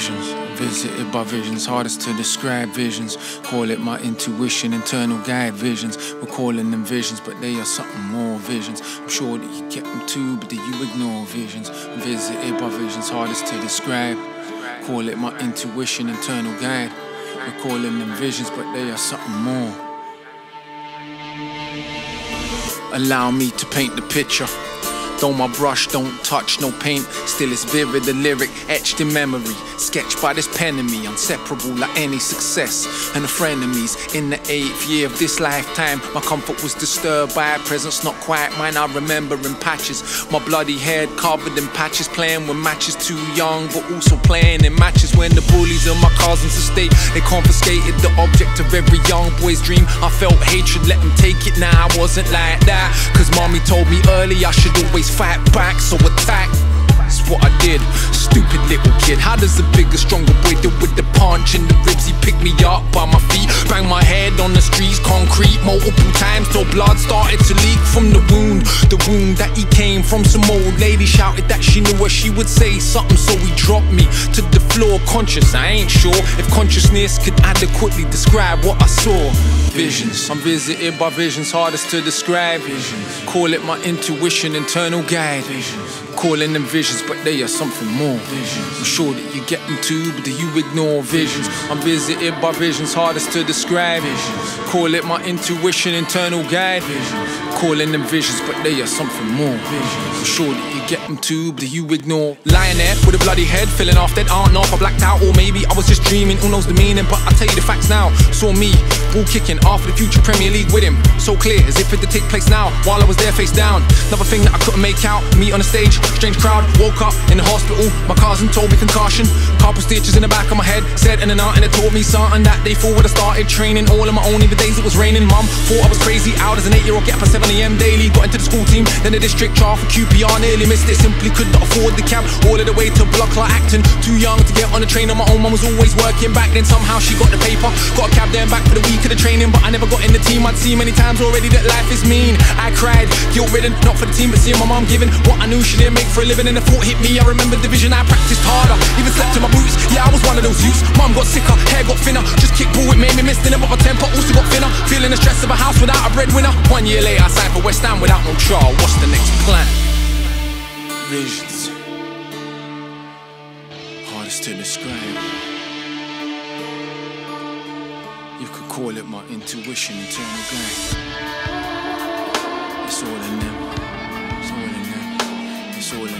visions, visited by visions, hardest to describe visions. Call it my intuition, internal guide visions. We're calling them visions, but they are something more visions. I'm sure that you get them too, but do you ignore visions? Visited by visions, hardest to describe. Call it my intuition, internal guide. We're calling them visions, but they are something more. Allow me to paint the picture. Though my brush don't touch no paint, still it's vivid, the lyric etched in memory, sketched by this pen of me, inseparable like any success and the frenemies. In the 8th year of this lifetime, my comfort was disturbed by a presence not quite mine. I remember in patches, my bloody head covered in patches, playing with matches too young, but also playing in matches. When the bullies and my cousins at stake, they confiscated the object of every young boy's dream. I felt hatred, let them take it. Now I wasn't like that, cause mommy told me early I should always fight back, so attack. That's what I did. Stupid little kid. How does the bigger, stronger boy deal with the punch in the ribs? He picked me up by my feet, banged my head on the streets, concrete multiple times till blood started to leak from the wound. The wound that he came from. Some old lady shouted that she knew what she would say something, so he dropped me to the floor conscious. I ain't sure if consciousness could adequately describe what I saw. Visions. I'm visited by visions, hardest to describe. Visions. Call it my intuition, internal guide. Visions. Calling them visions, but they are something more. Visions. I'm sure that you get them too, but do you ignore visions? I'm visited by visions, hardest to describe. Visions. Call it my intuition, internal guide. Visions. Calling them visions, but they are something more. Visions. I'm sure that you get them too, but do you ignore? Lying there with a bloody head, feeling off that aren't off. I blacked out, or maybe I was just dreaming. Who knows the meaning? But I tell you the facts now. Saw me ball kicking after the future Premier League with him. So clear as if it did take place now. While I was there, face down. Another thing that I couldn't make out. Me on the stage. Strange crowd, woke up in the hospital. My cousin told me concussion, carpal stitches in the back of my head. Said in an art and it taught me something. That day forward I started training, all on my own. Even days it was raining. Mum thought I was crazy, out as an 8-year-old, get up at 7 AM daily. Got into the school team, then the district trial for QPR. Nearly missed it, simply could not afford the cab. All of the way to Block like Acton. Too young to get on the train on my own. Mum was always working back then, somehow she got the paper. Got a cab then back for the week of the training. But I never got in the team. I'd seen many times already that life is mean. I cried, guilt ridden, not for the team, but seeing my mum giving what I knew she did make for a living, and the thought hit me. I remember the vision, I practiced harder, even slept in my boots. Yeah, I was one of those youths. Mum got sicker, hair got thinner, just kicked ball, it made me miss dinner, but my temper also got thinner. Feeling the stress of a house without a breadwinner. 1 year later, I signed for West Ham without no trial. What's the next plan? Visions, hardest to describe. You could call it my intuition, internal guide. It's all in them. It's all in them. It's all in